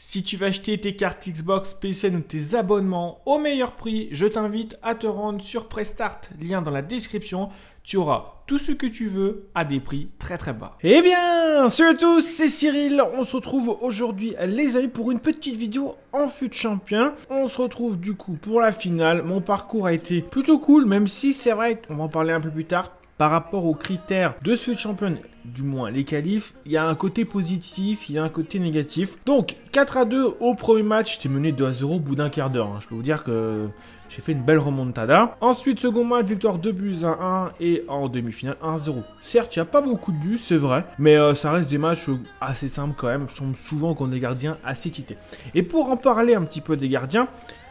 Si tu vas acheter tes cartes Xbox, PSN ou tes abonnements au meilleur prix, je t'invite à te rendre sur Prestart, lien dans la description. Tu auras tout ce que tu veux à des prix très très bas. Eh bien, salut à tous, c'est Cyril. On se retrouve aujourd'hui, les amis, pour une petite vidéo en FUT Champions. On se retrouve du coup pour la finale. Mon parcours a été plutôt cool, même si c'est vrai qu'on va en parler un peu plus tard. Par rapport aux critères de ce FUT Champions, du moins les qualifs, il y a un côté positif, il y a un côté négatif. Donc, 4-2 au premier match, j'étais mené 2-0 au bout d'un quart d'heure. Je peux vous dire que j'ai fait une belle remontada. Ensuite, second match, victoire 2 buts à 1 et en demi-finale 1-0. Certes, il n'y a pas beaucoup de buts, c'est vrai, mais ça reste des matchs assez simples quand même. Je tombe souvent contre des gardiens assez tités. Et pour en parler un petit peu des gardiens,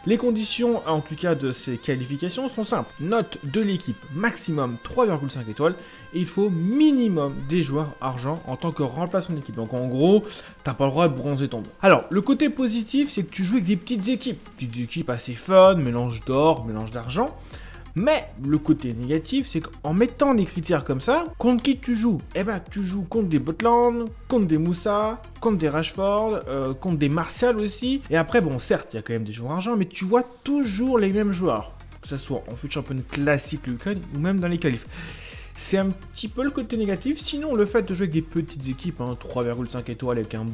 les conditions, en tout cas de ces qualifications, sont simples. Note de l'équipe maximum 3,5 étoiles et il faut minimum des joueurs argent en tant que remplaçant d'équipe. Donc en gros, t'as pas le droit de bronzer ton dos. Alors, le côté positif, c'est que tu joues avec des petites équipes. Petites équipes assez fun, mélange d'or, mélange d'argent. Mais le côté négatif, c'est qu'en mettant des critères comme ça, contre qui tu joues? Eh ben, tu joues contre des Botland, contre des Moussa, contre des Rashford, contre des Martial aussi. Et après, bon, certes, il y a quand même des joueurs argent, mais tu vois toujours les mêmes joueurs. Que ce soit en FUT Champions classique, l'Ukraine, ou même dans les qualifs. C'est un petit peu le côté négatif. Sinon, le fait de jouer avec des petites équipes, 3,5 étoiles avec un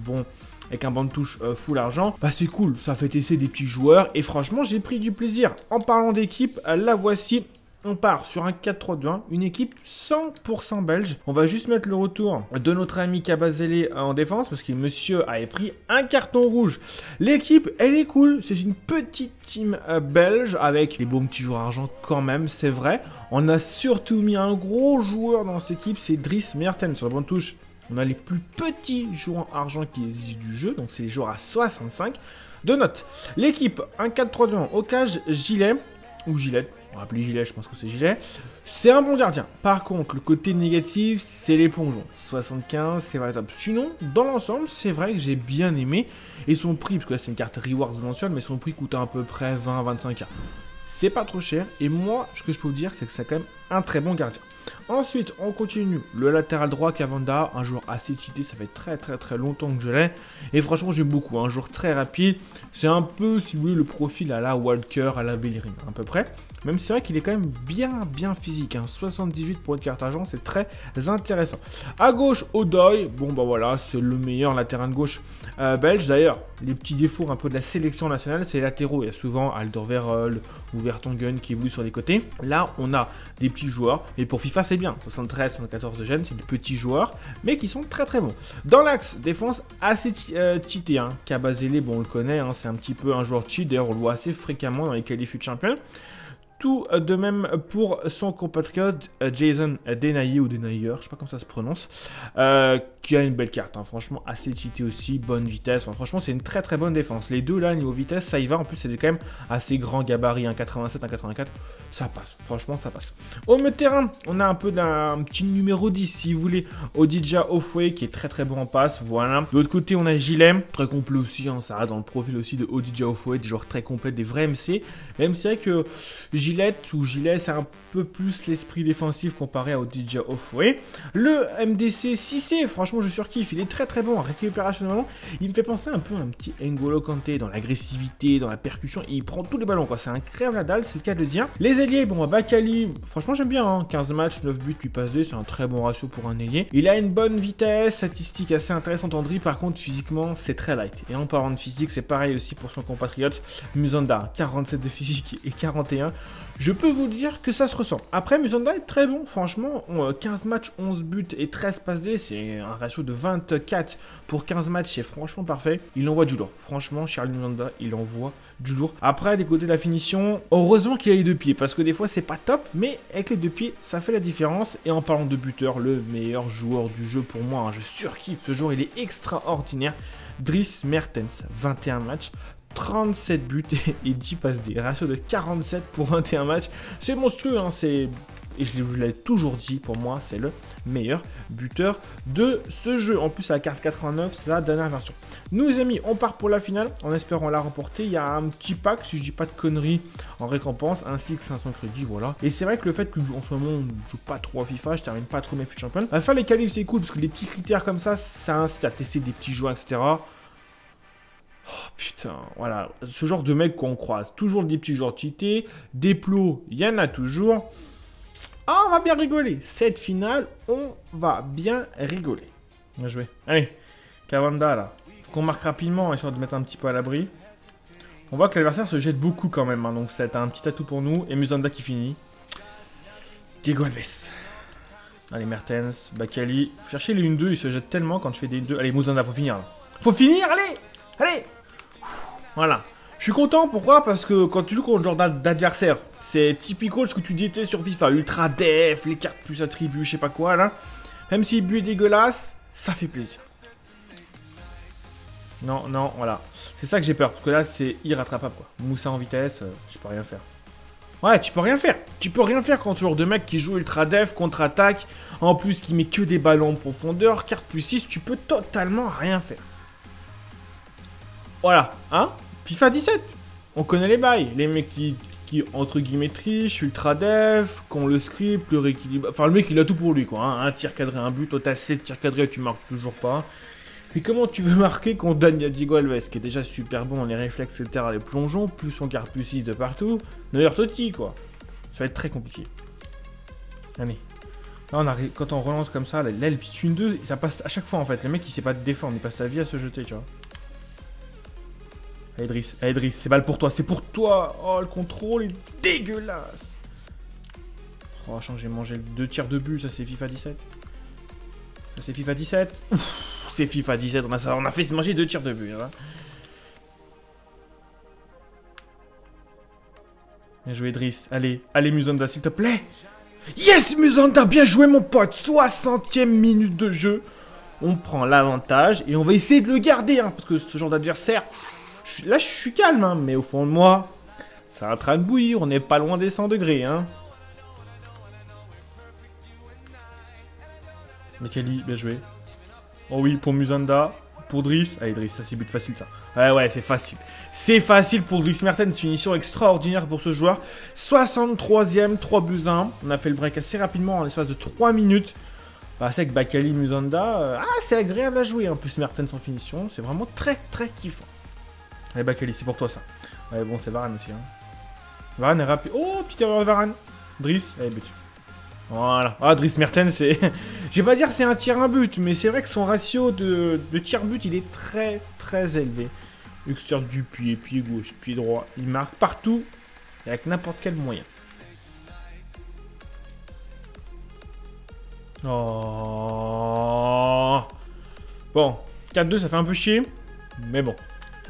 banc de touche full argent, bah c'est cool, ça fait tester des petits joueurs et franchement j'ai pris du plaisir. En parlant d'équipe, la voici. On part sur un 4-3-2-1, une équipe 100% belge. On va juste mettre le retour de notre ami Kabasele en défense parce que monsieur avait pris un carton rouge. L'équipe, elle est cool. C'est une petite team belge avec des beaux petits joueurs argent quand même, c'est vrai. On a surtout mis un gros joueur dans cette équipe, c'est Dries Mertens sur la bonne touche. On a les plus petits joueurs argent qui existent du jeu, donc c'est les joueurs à 65 de note. L'équipe, un 4-3-2-1 au cage, gilet ou gilet. On va appeler Gilet, je pense que c'est Gilet. C'est un bon gardien. Par contre, le côté négatif, c'est les plongeons. 75, c'est vrai top. Sinon, dans l'ensemble, c'est vrai que j'ai bien aimé. Et son prix, parce que là, c'est une carte Rewards mensuelle, mais son prix coûte à peu près 20-25K. C'est pas trop cher. Et moi, ce que je peux vous dire, c'est que c'est quand même un très bon gardien. Ensuite, on continue. Le latéral droit, Kavanda, un joueur assez cheaté. Ça fait très très très longtemps que je l'ai. Et franchement, j'aime beaucoup. Un joueur très rapide. C'est un peu, si vous voulez, le profil à la Walker, à la Bellerin, à peu près. Même si c'est vrai qu'il est quand même bien physique. 78 pour une carte argent, c'est très intéressant. À gauche, Odoi. Bon, bah voilà, c'est le meilleur latéral de gauche belge. D'ailleurs, les petits défauts un peu de la sélection nationale, c'est les latéraux. Il y a souvent Alderweireld ou Vertonghen qui évoluent sur les côtés. Là, on a des petits joueurs. Et pour FIFA, c'est bien. 73, 74 de jeunes, c'est des petits joueurs, mais qui sont très très bons. Dans l'axe, défense assez cheatée. Kabasele, bon, on le connaît, c'est un petit peu un joueur cheat. D'ailleurs, on le voit assez fréquemment dans les qualifs de champion. Tout de même pour son compatriote Jason Denaye ou Denayer, je sais pas comment ça se prononce, qui a une belle carte, franchement assez cheatée aussi, bonne vitesse, franchement c'est une très très bonne défense. Les deux là niveau vitesse ça y va, en plus c'est quand même assez grand gabarit, 1,87, 1,84, ça passe, franchement ça passe. Au milieu de terrain, on a un peu d'un petit numéro 10 si vous voulez, Odija Offway qui est très très bon en passe, voilà. De l'autre côté on a Gilet, très complet aussi, ça reste dans le profil aussi de Odija Offway, des joueurs très complets, des vrais MC, même si c'est vrai que Gilet, c'est un peu plus l'esprit défensif comparé à Odija Offway. Le MDC 6C, franchement, je surkiffe. Il est très très bon en récupération de ballon. Il me fait penser un peu à un petit N'Golo Kanté dans l'agressivité, dans la percussion. Et il prend tous les ballons, quoi. C'est un crève la dalle, c'est le cas de le dire. Les ailiers, bon, Bakali, franchement, j'aime bien. 15 matchs, 9 buts, 8 passes 2. C'est un très bon ratio pour un ailier. Il a une bonne vitesse, statistique assez intéressante. Andri, par contre, physiquement, c'est très light. Et en parlant de physique, c'est pareil aussi pour son compatriote Musonda. 47 de physique et 41. Je peux vous dire que ça se ressent. Après, Musonda est très bon, franchement. 15 matchs, 11 buts et 13 passes D. C'est un ratio de 24 pour 15 matchs. C'est franchement parfait. Il envoie du lourd. Franchement, Charlie Manda, il envoie du lourd. Après, des côtés de la finition, heureusement qu'il a les deux pieds. Parce que des fois, c'est pas top. Mais avec les deux pieds, ça fait la différence. Et en parlant de buteur, le meilleur joueur du jeu pour moi. Je surkiffe ce joueur. Il est extraordinaire. Dries Mertens, 21 matchs. 37 buts et 10 passes D. Ratio de 47 pour 21 matchs. C'est monstrueux, et je l'ai toujours dit, pour moi, c'est le meilleur buteur de ce jeu. En plus, à la carte 89, c'est la dernière version. Nous, les amis, on part pour la finale. En espérant la remporter, il y a un petit pack, si je dis pas de conneries, en récompense, ainsi que 500 crédits, voilà. Et c'est vrai que le fait que, en ce moment, je joue pas trop à FIFA, je termine pas trop mes FUT Champions. Faire les qualifs, c'est cool, parce que les petits critères comme ça, ça incite à tester des petits joueurs, etc. Putain, voilà, ce genre de mec qu'on croise. Toujours des petits joueurs cheatés, des plots, il y en a toujours. Ah, on va bien rigoler. Cette finale, on va bien rigoler. Bien joué. Allez, Kavanda, là. Qu'on marque rapidement, histoire de mettre un petit peu à l'abri. On voit que l'adversaire se jette beaucoup quand même, hein, donc c'est un petit atout pour nous. Et Musonda qui finit. Diego Alves. Allez, Mertens, Bakali. Faut chercher les 1-2, il se jette tellement quand je fais des 1-2. Allez, Musonda, faut finir. Là. Faut finir, allez. Allez. Voilà. Je suis content, pourquoi? Parce que quand tu joues contre genre d'adversaire, c'est typico ce que tu disais sur FIFA. Ultra def, les cartes plus attributs, je sais pas quoi là. Même si le but est dégueulasse, ça fait plaisir. Non, non, voilà. C'est ça que j'ai peur, parce que là, c'est irrattrapable, quoi. Moussa en vitesse, je peux rien faire. Ouais, tu peux rien faire. Tu peux rien faire contre ce genre de mec qui joue ultra def, contre-attaque, en plus qui met que des ballons en profondeur, carte plus 6, tu peux totalement rien faire. Voilà, hein? FIFA 17, on connaît les bails. Les mecs qui entre guillemets, trichent, ultra def, qu'on le script, le rééquilibre... Enfin, le mec, il a tout pour lui, quoi. Hein. Un tir cadré, un but, toi, t'as 7 tirs cadrés, tu marques toujours pas. Mais comment tu veux marquer qu'on donne à Diego Alves, qui est déjà super bon, les réflexes, etc., les plongeons, plus on garde plus 6 de partout. Neuer Totti, quoi. Ça va être très compliqué. Allez. Là, on arrive... quand on relance comme ça, là, le petit 1-2, ça passe à chaque fois, en fait. Le mec, il sait pas te défendre, il passe sa vie à se jeter, tu vois. Allez, Dries, c'est balle pour toi, c'est pour toi. Oh, le contrôle est dégueulasse. Oh, j'ai mangé 2 tirs de but, ça c'est FIFA 17. Ça c'est FIFA 17. C'est FIFA 17, on a fait se manger 2 tirs de but. Hein. Bien joué, Dries. Allez, allez, Musonda, s'il te plaît. Yes, Musonda, bien joué, mon pote. 60e minute de jeu. On prend l'avantage et on va essayer de le garder, hein, parce que ce genre d'adversaire... Là, je suis calme, hein, mais au fond de moi, c'est en train de bouillir. On n'est pas loin des 100 degrés. Hein. Bakali, bien joué. Oh oui, pour Musonda. Pour Dries. Allez, Dries, ça c'est but facile, ça. Ouais, ouais, c'est facile. C'est facile pour Dries Mertens. Finition extraordinaire pour ce joueur. 63ème, 3 buts 1. On a fait le break assez rapidement en l'espace de 3 minutes. Bah, c'est avec Bakali, Musonda. Ah, c'est agréable à jouer. En plus, Mertens en finition. C'est vraiment très, très kiffant. Allez, Bakali, c'est pour toi, ça. Ouais, bon, c'est Varane aussi. Hein. Varane est rapide. Oh, petite erreur de Varane. Dries, allez, but. Voilà. Ah, Dries Mertens, c'est... Je vais pas dire c'est un tir, un but, mais c'est vrai que son ratio de tir-but, il est très, très élevé. Extérieur du pied gauche, pied droit. Il marque partout et avec n'importe quel moyen. Oh. Bon, 4-2, ça fait un peu chier, mais bon.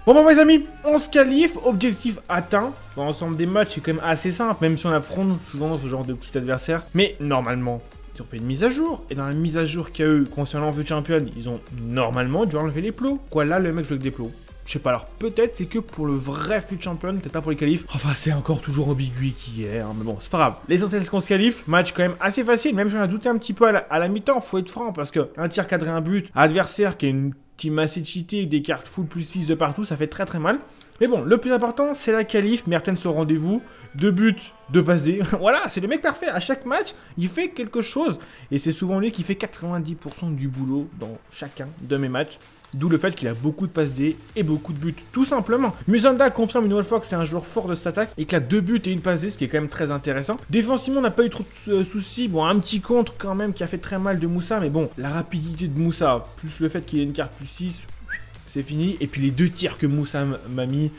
Bon, mes amis, on se qualifie, objectif atteint. Dans l'ensemble des matchs, c'est quand même assez simple, même si on affronte souvent ce genre de petits adversaires. Mais normalement, ils ont fait une mise à jour. Et dans la mise à jour qu'il y a eu concernant FUT Champions, ils ont normalement dû enlever les plots. Quoi, là, le mec joue avec des plots. Je sais pas, alors peut-être c'est que pour le vrai FUT Champions, peut-être pas pour les qualifs. Enfin, c'est encore toujours ambigu qu'hier, hein, mais bon, c'est pas grave. L'essentiel, c'est qu'on se qualifie. Match quand même assez facile, même si on a douté un petit peu à la mi-temps, faut être franc, parce que un tir cadré, un but, adversaire qui est une... qui m'a assez cheaté avec des cartes full plus 6 de partout, ça fait très très mal. Mais bon, le plus important, c'est la qualif. Mertens au rendez-vous, 2 buts, 2 passes D. Voilà, c'est le mec parfait. À chaque match, il fait quelque chose. Et c'est souvent lui qui fait 90% du boulot dans chacun de mes matchs. D'où le fait qu'il a beaucoup de passes D et beaucoup de buts, tout simplement. Musonda confirme une nouvelle fois que c'est un joueur fort de cette attaque et qu'il a 2 buts et 1 passe D, ce qui est quand même très intéressant. Défensivement, on n'a pas eu trop de soucis. Bon, un petit contre quand même qui a fait très mal de Moussa, mais bon, la rapidité de Moussa, plus le fait qu'il ait une carte plus 6, c'est fini. Et puis les 2 tirs que Moussa m'a mis,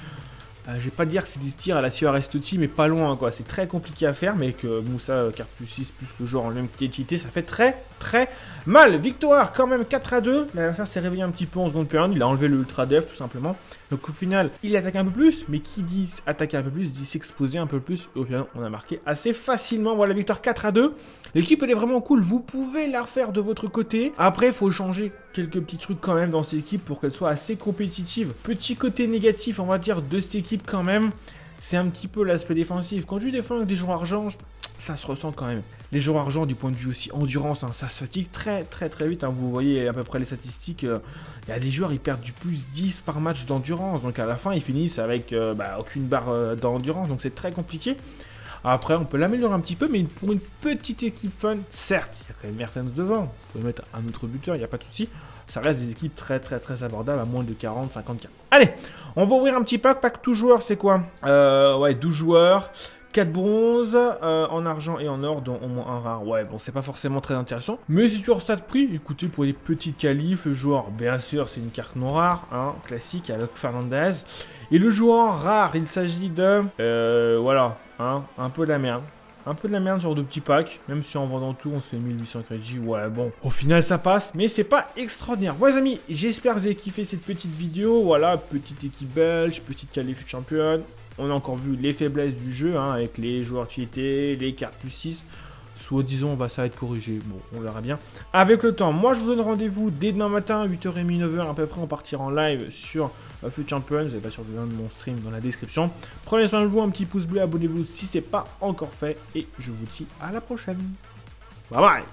je vais pas dire que c'est des tirs à la Suarez Totti, mais pas loin, quoi. C'est très compliqué à faire, mais que Moussa, carte plus 6, plus le joueur en lui-même qui est cheaté, ça fait très, très mal. Victoire quand même, 4-2. L'adversaire s'est réveillé un petit peu en seconde période. Il a enlevé le ultra def, tout simplement. Donc au final, il attaque un peu plus, mais qui dit attaquer un peu plus, dit s'exposer un peu plus. Et au final, on a marqué assez facilement. Voilà, victoire 4-2. L'équipe, elle est vraiment cool. Vous pouvez la refaire de votre côté. Après, il faut changer quelques petits trucs quand même dans cette équipe pour qu'elle soit assez compétitive. Petit côté négatif, on va dire, de cette équipe quand même, c'est un petit peu l'aspect défensif. Quand tu défends avec des joueurs argent, ça se ressent quand même. Les joueurs argent, du point de vue aussi endurance, hein, ça se fatigue très très très vite. Hein. Vous voyez à peu près les statistiques. Il y a des joueurs, ils perdent du plus 10 par match d'endurance. Donc à la fin, ils finissent avec aucune barre d'endurance. Donc c'est très compliqué. Après, on peut l'améliorer un petit peu, mais pour une petite équipe fun, certes, il y a quand même Mertens devant. Vous pouvez mettre un autre buteur, il n'y a pas de souci. Ça reste des équipes très très très abordables à moins de 40-50K. Allez, on va ouvrir un petit pack. Pack tout joueur, c'est quoi? Ouais, 12 joueurs. 4 bronzes, en argent et en or, dont au moins un rare. Ouais, bon, c'est pas forcément très intéressant. Mais si tu hors ça de prix, écoutez, pour les petits qualifs, le joueur, bien sûr, c'est une carte non rare, hein, classique, à Locke Fernandez. Et le joueur rare, il s'agit de... voilà, hein, un peu de la merde. Un peu de la merde, genre de petit pack. Même si en vendant tout, on se fait 1800 crédits. Ouais, bon, au final, ça passe. Mais c'est pas extraordinaire. Voilà, les amis, j'espère que vous avez kiffé cette petite vidéo. Voilà, petite équipe belge, petite qualif championne. On a encore vu les faiblesses du jeu, hein, avec les joueurs cheatés, les cartes plus 6. Soi-disant, on va ça être corrigé. Bon, on verra bien avec le temps. Moi, je vous donne rendez-vous dès demain matin, 8h30, 9h à peu près. On partira en live sur FUT Champions. Et pas sur le lien de mon stream dans la description. Prenez soin de vous, un petit pouce bleu, abonnez-vous si ce n'est pas encore fait. Et je vous dis à la prochaine. Bye bye.